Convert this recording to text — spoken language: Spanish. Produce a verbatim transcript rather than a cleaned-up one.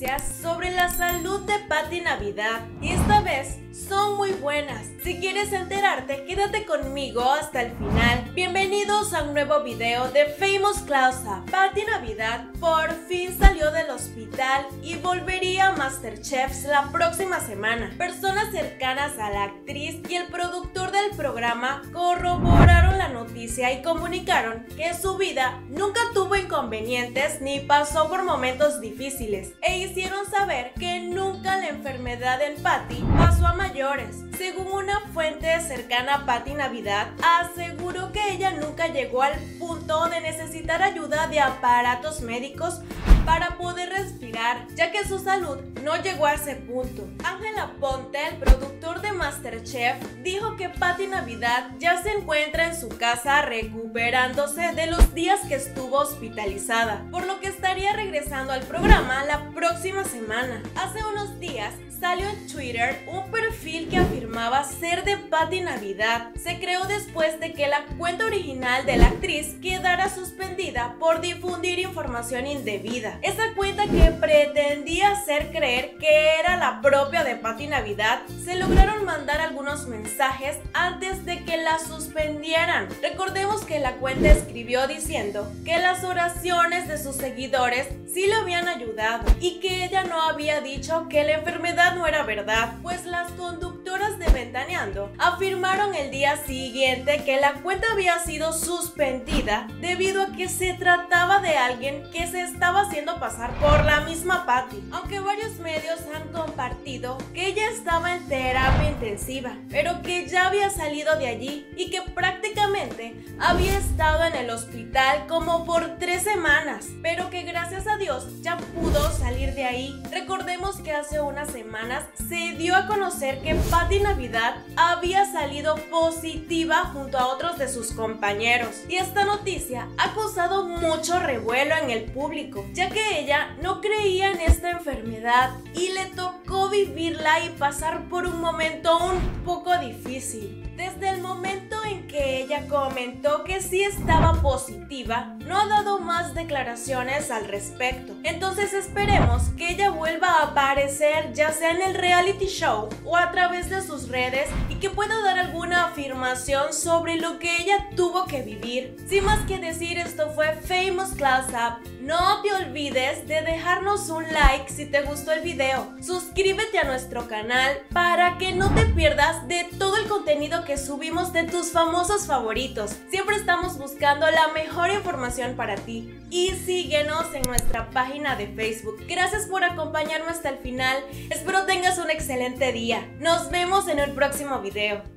noticias sobre la salud de Paty Navidad y esta vez son muy buenas. Si quieres enterarte, quédate conmigo hasta el final. Bienvenidos a un nuevo video de Famous Close Up. Paty Navidad por fin salió del hospital y volvería a MasterChef la próxima semana. Personas cercanas a la actriz y el productor del programa corroboraron la noticia y comunicaron que su vida nunca tuvo inconvenientes ni pasó por momentos difíciles, e hicieron saber que nunca la enfermedad en Paty pasó a mayores. Según una fuente cercana a Paty Navidad, aseguró que ella nunca llegó al punto de necesitar ayuda de aparatos médicos para poder respirar, ya que su salud no llegó a ese punto. Ángela Ponte, el productor de MasterChef, dijo que Paty Navidad ya se encuentra en su casa recuperándose de los días que estuvo hospitalizada, por lo que estaría regresando al programa la próxima semana. Hace unos días salió en Twitter un perfil que afirmaba ser de Paty Navidad. Se creó después de que la cuenta original de la actriz quedara suspendida por difundir información indebida. Esa cuenta, que pretendía hacer creer que era la propia de Paty Navidad, se lograron mandar algunos mensajes antes de que la suspendieran. Recordemos que la cuenta escribió diciendo que las oraciones de sus seguidores sí le habían ayudado y que ella no había dicho que la enfermedad no era verdad, pues las conductoras de Ventaneando afirmaron el día siguiente que la cuenta había sido suspendida debido a que se trataba de alguien que se estaba haciendo pasar por la misma Paty, aunque varios medios han compartido que ella estaba en terapia intensiva, pero que ya había salido de allí y que prácticamente había estado en el hospital como por tres semanas, pero que gracias a Dios ya pudo salir de ahí. Recordemos que hace unas semanas se dio a conocer que Paty Navidad había salido positiva junto a otros de sus compañeros, y esta noticia ha causado mucho revuelo en el público, ya que ella no creía en esta enfermedad y le tocó vivirla y pasar por un momento un poco difícil. Desde el momento en que ella comentó que sí estaba positiva, no ha dado más declaraciones al respecto. Entonces esperemos que ella vuelva a aparecer, ya sea en el reality show o a través de sus redes, y que pueda dar alguna afirmación sobre lo que ella tuvo que vivir. Sin más que decir, esto fue Famous Close Up. No te olvides de dejarnos un like si te gustó el video. Suscríbete a nuestro canal para que no te pierdas de todo el contenido que subimos de tus famosos favoritos. Siempre estamos buscando la mejor información para ti. Y síguenos en nuestra página de Facebook. Gracias por acompañarme hasta el final. Espero tengas un excelente día. Nos vemos en el próximo video.